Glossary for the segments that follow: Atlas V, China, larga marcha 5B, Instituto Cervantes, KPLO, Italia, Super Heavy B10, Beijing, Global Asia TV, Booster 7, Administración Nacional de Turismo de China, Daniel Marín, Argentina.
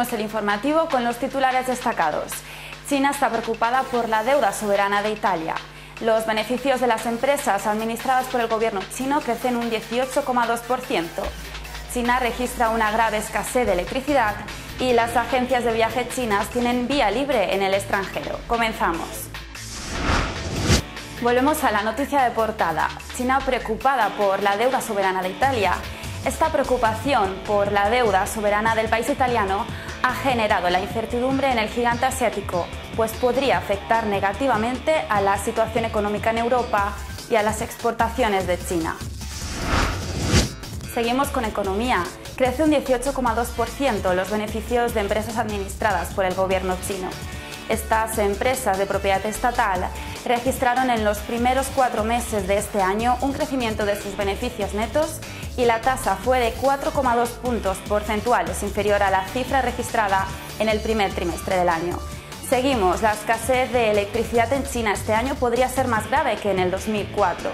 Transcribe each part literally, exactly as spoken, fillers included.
Abrimos el informativo con los titulares destacados. China está preocupada por la deuda soberana de Italia. Los beneficios de las empresas administradas por el gobierno chino crecen un dieciocho coma dos por ciento. China registra una grave escasez de electricidad y las agencias de viaje chinas tienen vía libre en el extranjero. Comenzamos. Volvemos a la noticia de portada. China preocupada por la deuda soberana de Italia. Esta preocupación por la deuda soberana del país italiano ha generado la incertidumbre en el gigante asiático, pues podría afectar negativamente a la situación económica en Europa y a las exportaciones de China. Seguimos con economía. Crece un dieciocho coma dos por ciento los beneficios de empresas administradas por el gobierno chino. Estas empresas de propiedad estatal registraron en los primeros cuatro meses de este año un crecimiento de sus beneficios netos y la tasa fue de cuatro coma dos puntos porcentuales inferior a la cifra registrada en el primer trimestre del año. Seguimos, la escasez de electricidad en China este año podría ser más grave que en el dos mil cuatro.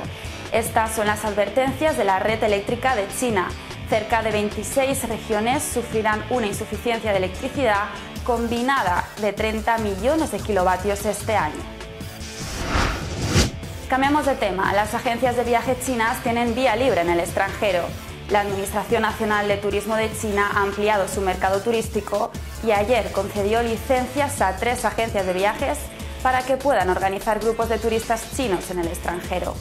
Estas son las advertencias de la red eléctrica de China. Cerca de veintiséis regiones sufrirán una insuficiencia de electricidad combinada de treinta millones de kilovatios este año. Cambiamos de tema. Las agencias de viaje chinas tienen vía libre en el extranjero. La Administración Nacional de Turismo de China ha ampliado su mercado turístico y ayer concedió licencias a tres agencias de viajes para que puedan organizar grupos de turistas chinos en el extranjero.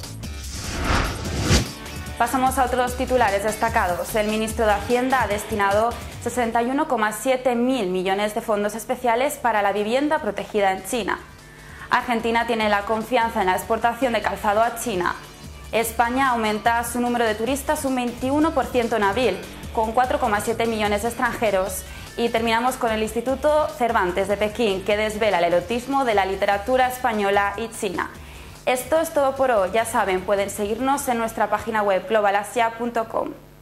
Pasamos a otros titulares destacados. El ministro de Hacienda ha destinado sesenta y uno coma siete mil millones de fondos especiales para la vivienda protegida en China. Argentina tiene la confianza en la exportación de calzado a China. España aumenta su número de turistas un veintiuno por ciento en abril, con cuatro coma siete millones de extranjeros. Y terminamos con el Instituto Cervantes de Pekín, que desvela el erotismo de la literatura española y china. Esto es todo por hoy. Ya saben, pueden seguirnos en nuestra página web globalasia punto com.